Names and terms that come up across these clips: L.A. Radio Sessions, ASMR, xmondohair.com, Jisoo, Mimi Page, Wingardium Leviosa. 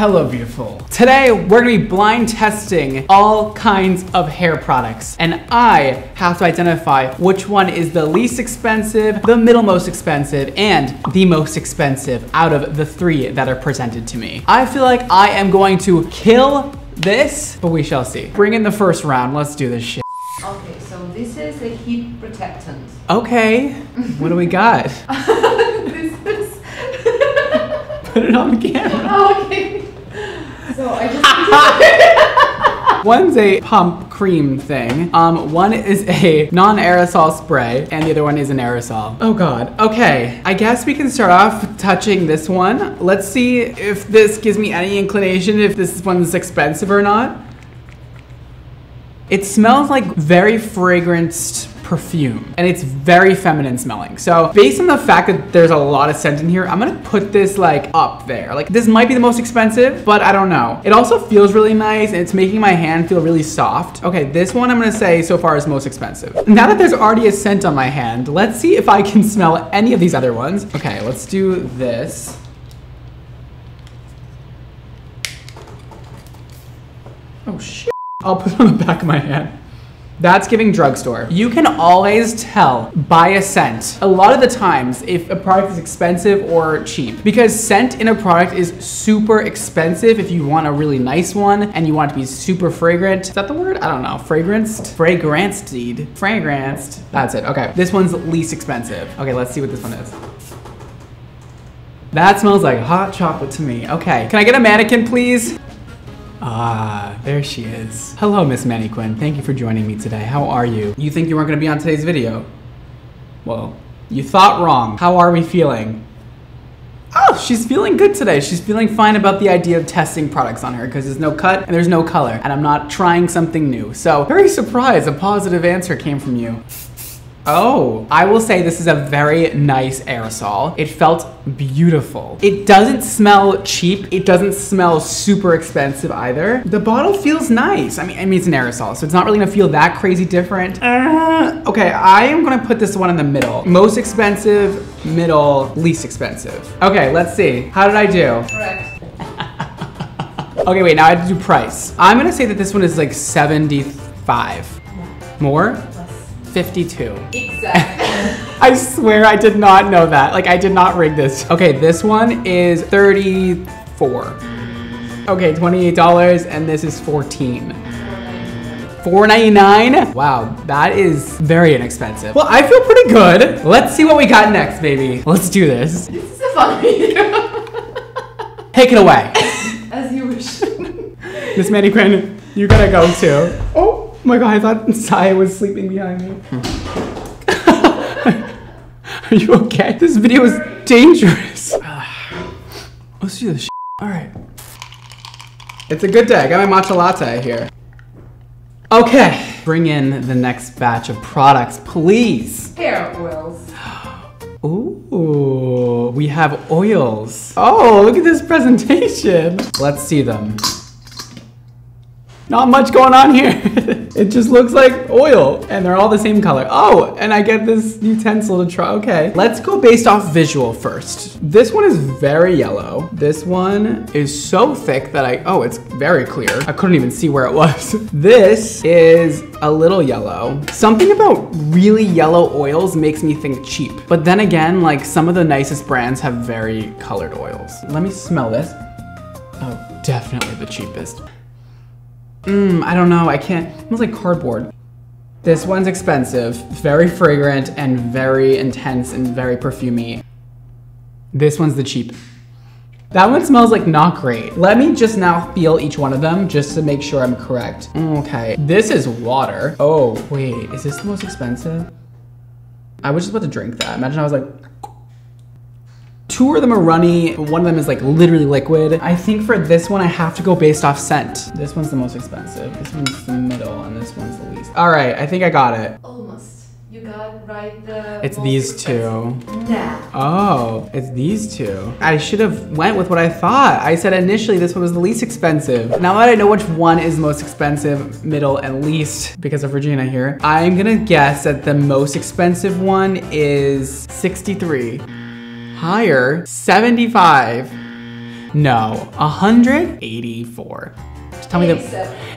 Hello beautiful. Today we're gonna be blind testing all kinds of hair products, and I have to identify which one is the least expensive, the middlemost expensive, and the most expensive out of the three that are presented to me. I feel like I am going to kill this, but we shall see. Bring in the first round, let's do this shit. Okay, so this is a heat protectant. Okay, what do we got? This is... Put it on camera. Oh, okay. So I just one's a pump cream thing. One is a non-aerosol spray, and the other one is an aerosol. Oh god. Okay, I guess we can start off touching this one. Let's see if this gives me any inclination if this one's expensive or not. It smells like very fragranced perfume, and it's very feminine smelling. So based on the fact that there's a lot of scent in here, I'm gonna put this like up there. Like this might be the most expensive, but I don't know. It also feels really nice, and it's making my hand feel really soft. Okay, this one I'm gonna say so far is most expensive. Now that there's already a scent on my hand, let's see if I can smell any of these other ones. Okay, let's do this. Oh shit. I'll put it on the back of my hand. That's giving drugstore. You can always tell by a scent a lot of the times if a product is expensive or cheap, because scent in a product is super expensive if you want a really nice one and you want it to be super fragrant. Is that the word? I don't know. Fragranced? Fragranced, dude. Fragranced. That's it. Okay. This one's least expensive. Okay, let's see what this one is. That smells like hot chocolate to me. Okay. Can I get a mannequin, please? Ah, there she is. Hello, Miss Mannequin. Thank you for joining me today. How are you? You think you weren't gonna be on today's video? Well, you thought wrong. How are we feeling? Oh, she's feeling good today. She's feeling fine about the idea of testing products on her because there's no cut and there's no color, and I'm not trying something new. So, very surprised a positive answer came from you. Oh, I will say this is a very nice aerosol. It felt beautiful. It doesn't smell cheap. It doesn't smell super expensive either. The bottle feels nice. I mean, it's an aerosol, so it's not really gonna feel that crazy different. Okay, I am gonna put this one in the middle. Most expensive, middle, least expensive. Okay, let's see. How did I do? Correct. Okay, wait, now I have to do price. I'm gonna say that this one is like 75. More? 52. Exactly. I swear I did not know that. Like, I did not rig this. Okay, this one is 34. Okay, $28, and this is 14. $4.99? Wow, that is very inexpensive. Well, I feel pretty good. Let's see what we got next, baby. Let's do this. This is a fun video. Take it away. As you wish. Miss Mannequin, you gotta go too. Oh. Oh my god, I thought Saya was sleeping behind me. Are you okay? This video is dangerous. Let's do this shit. Alright. It's a good day. I got my matcha latte here. Okay. Bring in the next batch of products, please. Hair oils. Ooh, we have oils. Oh, look at this presentation. Let's see them. Not much going on here. It just looks like oil, and they're all the same color. Oh, and I get this utensil to try. Okay, let's go based off visual first. This one is very yellow. This one is so thick that oh, it's very clear. I couldn't even see where it was. This is a little yellow. Something about really yellow oils makes me think cheap. But then again, like some of the nicest brands have very colored oils. Let me smell this. Oh, definitely the cheapest. I don't know, I can't, it smells like cardboard. This one's expensive, very fragrant and very intense and very perfumey. This one's the cheap. That one smells like not great. Let me just now feel each one of them just to make sure I'm correct. Okay, this is water. Oh, wait, is this the most expensive? I was just about to drink that. Imagine I was like, two of them are runny, one of them is like literally liquid. I think for this one, I have to go based off scent. This one's the most expensive. This one's the middle, and this one's the least. All right, I think I got it. Almost. You got right the It's these expensive. Two. Yeah. Oh, it's these two. I should have went with what I thought. I said initially this one was the least expensive. Now that I know which one is most expensive, middle, and least, because of Regina here, I'm gonna guess that the most expensive one is 63. Higher, 75. No, 184. Just tell me the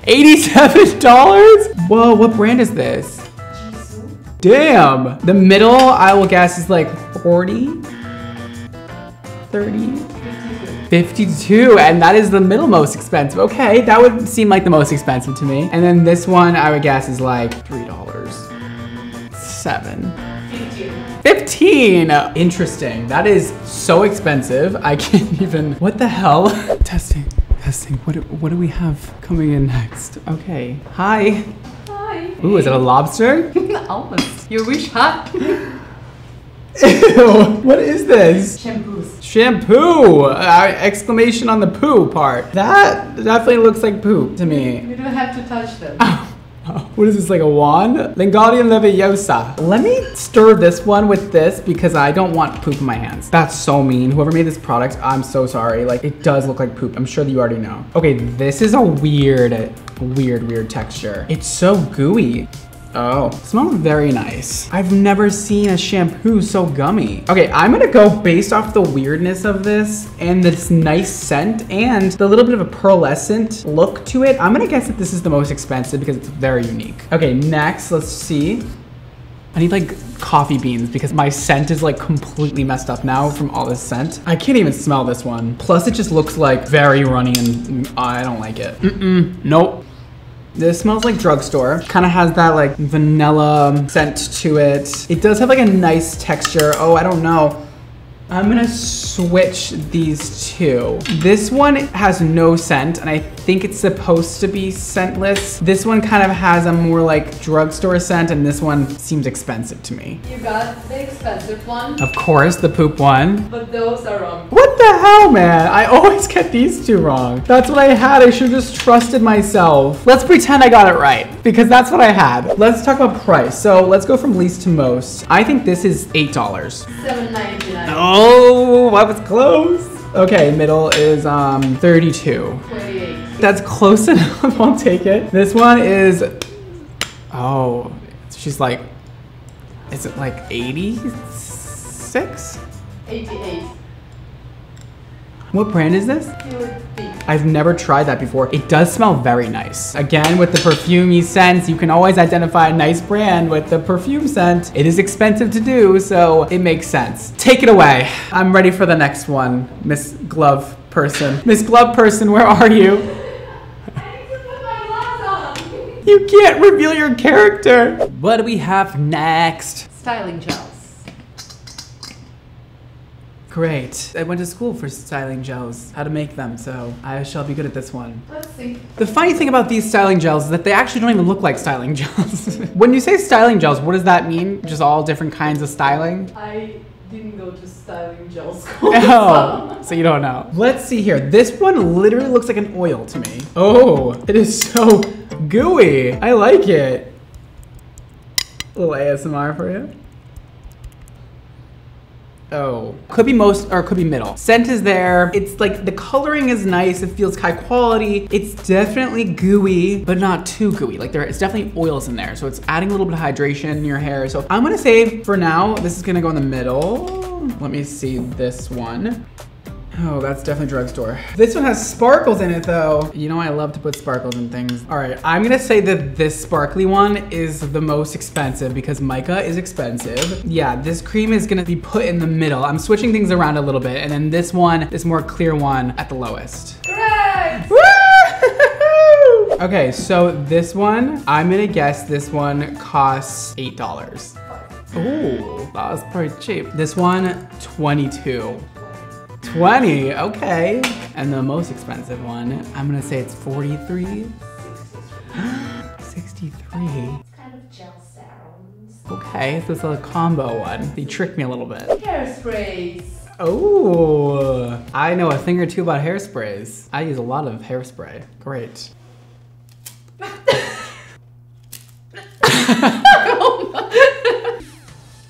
$87. Whoa, what brand is this? Jisoo. Damn. The middle, I will guess, is like 40, 30. 52, and that is the middle most expensive. Okay, that would seem like the most expensive to me. And then this one, I would guess, is like $3. 15. Interesting. That is so expensive. I can't even. What the hell? Testing. What do we have coming in next? Okay. Hi. Ooh, is it a lobster? Almost. You wish, huh? Ew, what is this? Shampoo! Exclamation on the poo part. That definitely looks like poop to me. You don't have to touch them. Oh. What is this, like a wand? Wingardium Leviosa. Let me stir this one with this because I don't want poop in my hands. That's so mean. Whoever made this product, I'm so sorry. Like, it does look like poop. I'm sure that you already know. Okay, this is a weird texture. It's so gooey. Oh, smells very nice. I've never seen a shampoo so gummy. Okay, I'm gonna go based off the weirdness of this and this nice scent and the little bit of a pearlescent look to it. I'm gonna guess that this is the most expensive because it's very unique. Okay, next, let's see. I need like coffee beans because my scent is like completely messed up now from all this scent. I can't even smell this one. Plus it just looks like very runny and I don't like it. Nope. This smells like drugstore. Kind of has that like vanilla scent to it. It does have like a nice texture. Oh, I don't know. I'm gonna switch these two. This one has no scent and I think it's supposed to be scentless. This one kind of has a more like drugstore scent and this one seems expensive to me. You got the expensive one? Of course, the poop one. But those are wrong. What the hell, man? I always get these two wrong. That's what I had. I should have just trusted myself. Let's pretend I got it right because that's what I had. Let's talk about price. So let's go from least to most. I think this is $8. $7.99. Oh, I was close. Okay, middle is 32. 28. That's close enough. I'll take it. This one is, oh, she's like, is it like 86? 88. What brand is this? I've never tried that before. It does smell very nice. Again, with the perfumey scents, you can always identify a nice brand with the perfume scent. It is expensive to do, so it makes sense. Take it away. I'm ready for the next one, Miss Glove Person. Miss Glove Person, where are you? I need to put my gloves on. You can't reveal your character. What do we have next? Styling gel. Great. I went to school for styling gels, how to make them, so I shall be good at this one. Let's see. The funny thing about these styling gels is that they actually don't even look like styling gels. When you say styling gels, what does that mean? Just all different kinds of styling? I didn't go to styling gel school. Oh, so you don't know. Let's see here. This one literally looks like an oil to me. Oh, it is so gooey. I like it. A little ASMR for you. Oh, could be most or could be middle. Scent is there. It's like the coloring is nice. It feels high quality. It's definitely gooey, but not too gooey. Like it's definitely oils in there. So it's adding a little bit of hydration in your hair. So I'm gonna save for now. This is gonna go in the middle. Let me see this one. Oh, that's definitely drugstore. This one has sparkles in it though. You know I love to put sparkles in things. All right, I'm gonna say that this sparkly one is the most expensive because mica is expensive. Yeah, this cream is gonna be put in the middle. I'm switching things around a little bit and then this one, this more clear one at the lowest. Yes! Woo! Okay, so this one, I'm gonna guess this one costs $8. Ooh, that was pretty cheap. This one, 22. 20, okay. And the most expensive one, I'm gonna say it's 43. 63. It's kind of gel sounds. Okay, so it's a combo one. They tricked me a little bit. Hairsprays. Oh, I know a thing or two about hairsprays. I use a lot of hairspray. Great.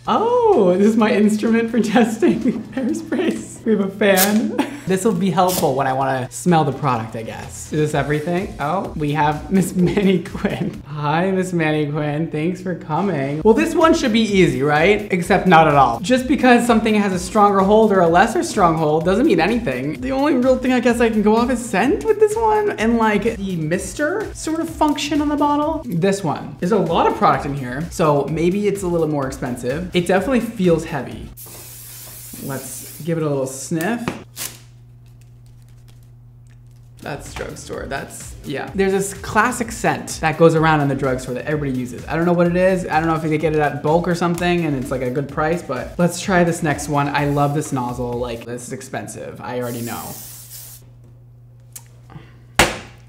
Oh, this is my instrument for testing hairsprays. We have a fan. This will be helpful when I want to smell the product, I guess. Is this everything? Oh, we have Miss Manny Quinn. Hi, Miss Manny Quinn. Thanks for coming. Well, this one should be easy, right? Except not at all. Just because something has a stronger hold or a lesser strong hold doesn't mean anything. The only real thing I guess I can go off is scent with this one and like the mister sort of function on the bottle. This one. There's a lot of product in here, so maybe it's a little more expensive. It definitely feels heavy. Let's give it a little sniff. That's drugstore, that's, yeah. There's this classic scent that goes around in the drugstore that everybody uses. I don't know what it is. I don't know if they get it at bulk or something and it's like a good price, but let's try this next one. I love this nozzle, like this is expensive. I already know.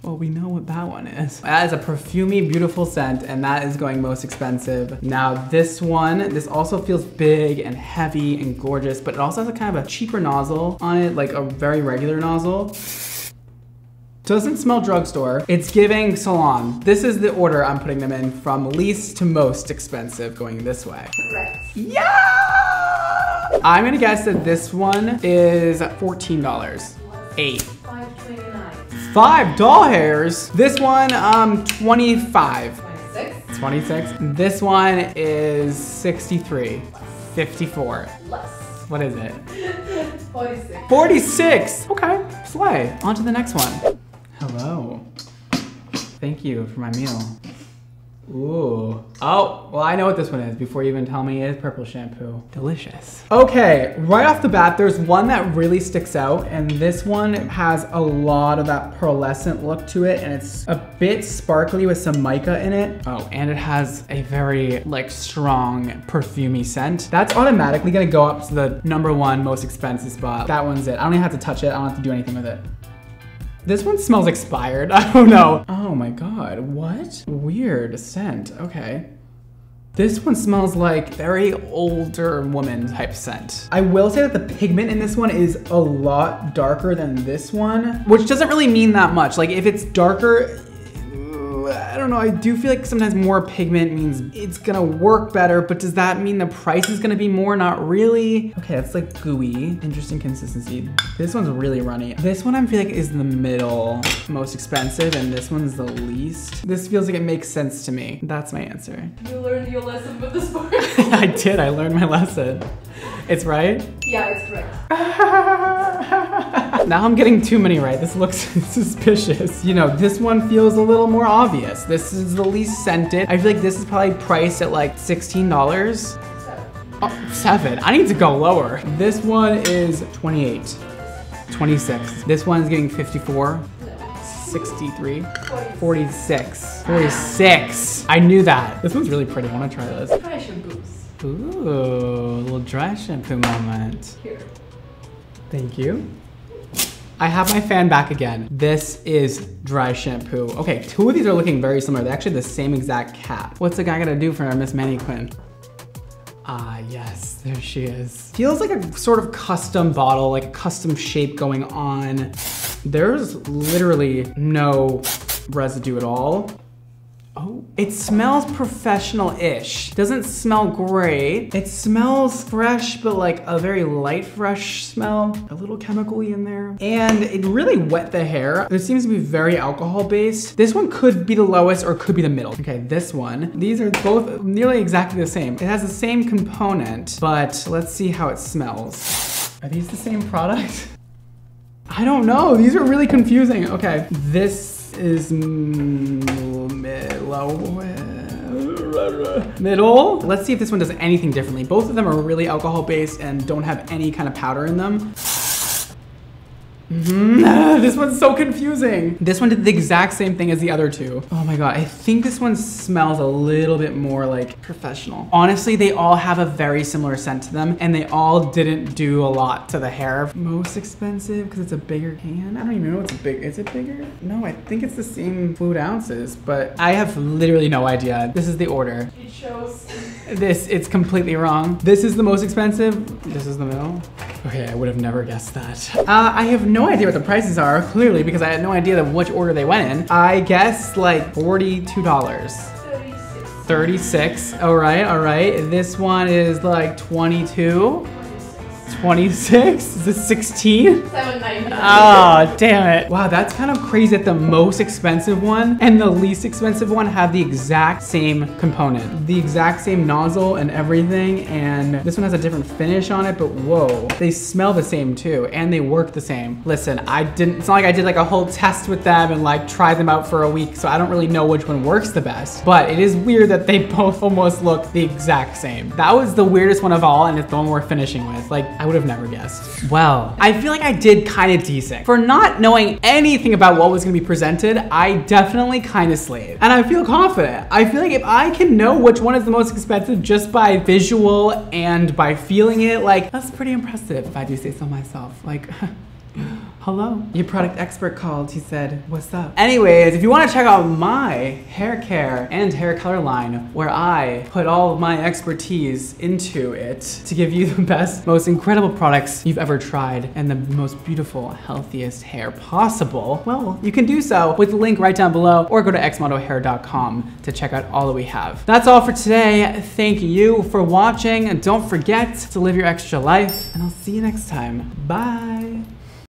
Well, we know what that one is. That is a perfumey, beautiful scent, and that is going most expensive. Now this one, this also feels big and heavy and gorgeous, but it also has a kind of a cheaper nozzle on it, like a very regular nozzle. Doesn't smell drugstore. It's giving salon. This is the order I'm putting them in from least to most expensive going this way. Correct. Yeah! I'm gonna guess that this one is $14. Eight. $5.29. $5? This one, 25. 26? 26. This one is 63. 54. Less. What is it? 46. 46! Okay, slay. On to the next one. Hello. Thank you for my meal. Ooh. Oh, well, I know what this one is before you even tell me. It's purple shampoo. Delicious. Okay, right off the bat, there's one that really sticks out, and this one has a lot of that pearlescent look to it, and it's a bit sparkly with some mica in it. Oh, and it has a very, like, strong perfumey scent. That's automatically gonna go up to the number one most expensive spot. That one's it. I don't even have to touch it. I don't have to do anything with it. This one smells expired. I don't know. Oh my God, what? Weird scent, okay. This one smells like very older woman type scent. I will say that the pigment in this one is a lot darker than this one, which doesn't really mean that much. Like if it's darker, I don't know, I do feel like sometimes more pigment means it's gonna work better, but does that mean the price is gonna be more? Not really. Okay, that's like gooey. Interesting consistency. This one's really runny. This one I feel like is the middle most expensive, and this one's the least. This feels like it makes sense to me. That's my answer. You learned your lesson with this part. I did, I learned my lesson. It's right? Yeah, it's right. Now I'm getting too many right. This looks suspicious. You know, this one feels a little more obvious. This is the least scented. I feel like this is probably priced at like $16. Seven. Oh, seven. I need to go lower. This one is 28. 26. This one's getting 54. 63. 46. 46. I knew that. This one's really pretty. I want to try this. Dry shampoos. Ooh, a little dry shampoo moment. Here. Thank you. I have my fan back again. This is dry shampoo. Okay, two of these are looking very similar. They're actually the same exact cap. What's the guy gonna do for Miss Manny Quinn? Ah, yes, there she is. Feels like a sort of custom bottle, like a custom shape going on. There's literally no residue at all. Oh, it smells professional-ish. Doesn't smell great. It smells fresh, but like a very light fresh smell. A little chemical-y in there. And it really wet the hair. It seems to be very alcohol-based. This one could be the lowest or could be the middle. Okay, this one. These are both nearly exactly the same. It has the same component, but let's see how it smells. Are these the same product? I don't know. These are really confusing. Okay, this is... middle. Let's see if this one does anything differently. Both of them are really alcohol-based and don't have any kind of powder in them. This one's so confusing. This one did the exact same thing as the other two. Oh my God, I think this one smells a little bit more like professional. Honestly, they all have a very similar scent to them and they all didn't do a lot to the hair. Most expensive, because it's a bigger can. I don't even know what's big, is it bigger? No, I think it's the same fluid ounces, but I have literally no idea. This is the order. It shows. This, it's completely wrong. This is the most expensive. This is the middle. Okay, I would have never guessed that. I have no idea what the prices are, clearly, because I had no idea of which order they went in. I guess like $42. 36. 36, all right, all right. This one is like 22. 26. 26? Is it 16? $7.99. Oh, damn it. Wow, that's kind of crazy that the most expensive one and the least expensive one have the exact same component. The exact same nozzle and everything, and this one has a different finish on it, but whoa. They smell the same too, and they work the same. Listen, it's not like I did like a whole test with them and like tried them out for a week, so I don't really know which one works the best, but it is weird that they both almost look the exact same. That was the weirdest one of all, and it's the one we're finishing with. Like, I would have never guessed. Well, I feel like I did kind of decent. For not knowing anything about what was gonna be presented, I definitely kind of slaved. And I feel confident. I feel like if I can know which one is the most expensive just by visual and by feeling it, like, that's pretty impressive if I do say so myself. Like, hello. Your product expert called. He said, what's up? Anyways, if you want to check out my hair care and hair color line, where I put all of my expertise into it to give you the best, most incredible products you've ever tried and the most beautiful, healthiest hair possible, well, you can do so with the link right down below, or go to xmondohair.com to check out all that we have. That's all for today. Thank you for watching. And don't forget to live your extra life, and I'll see you next time. Bye.